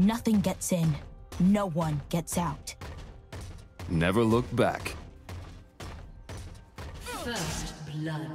nothing gets in, no one gets out. Never look back. First blood.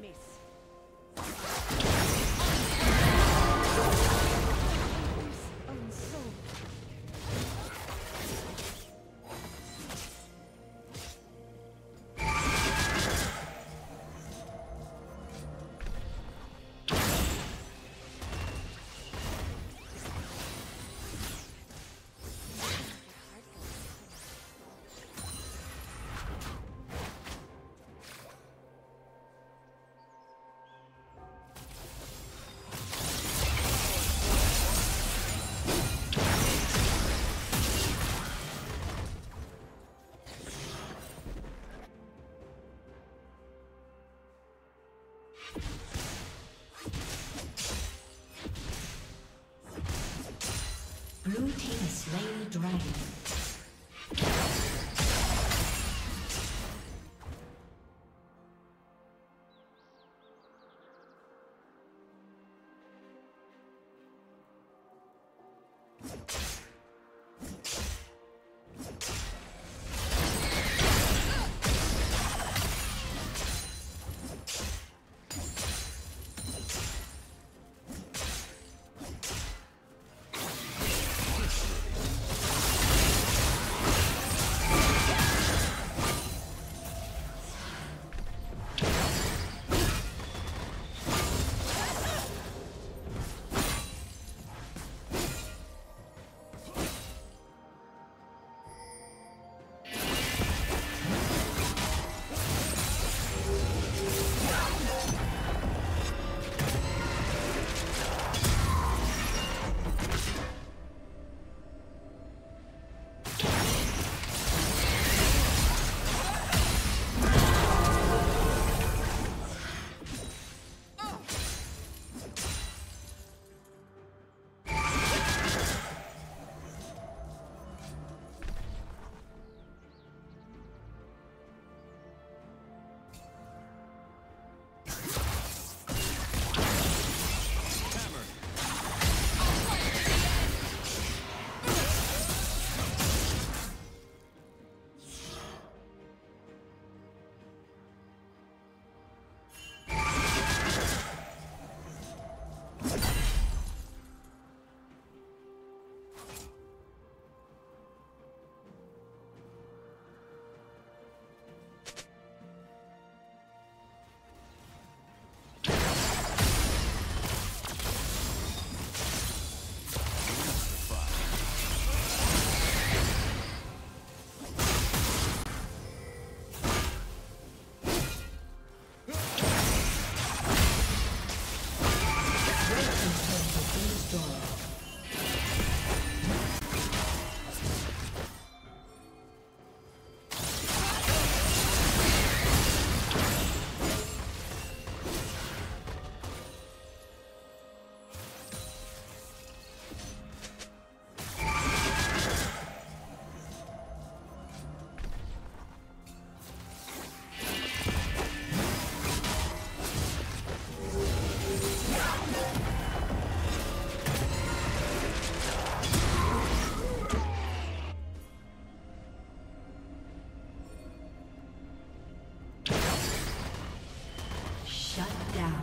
Miss. Blue team slain the dragon. down.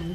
Blue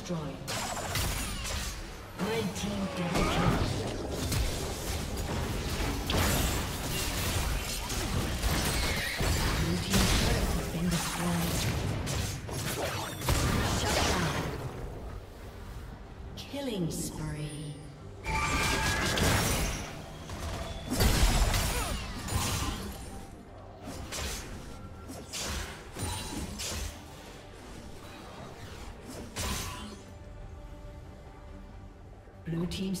Destroyed. Red team double kill. Blue team turret has been destroyed. Shut down. Killing spree. Blue team's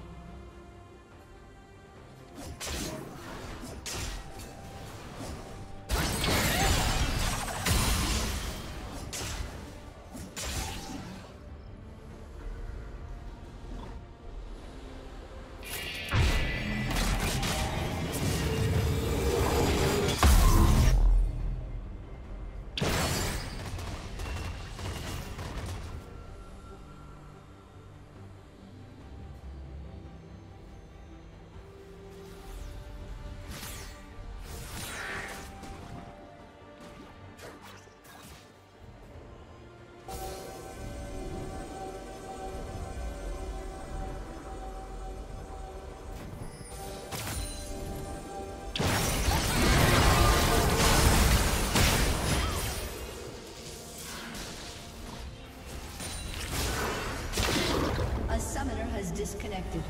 has disconnected.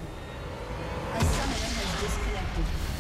A summoner has disconnected.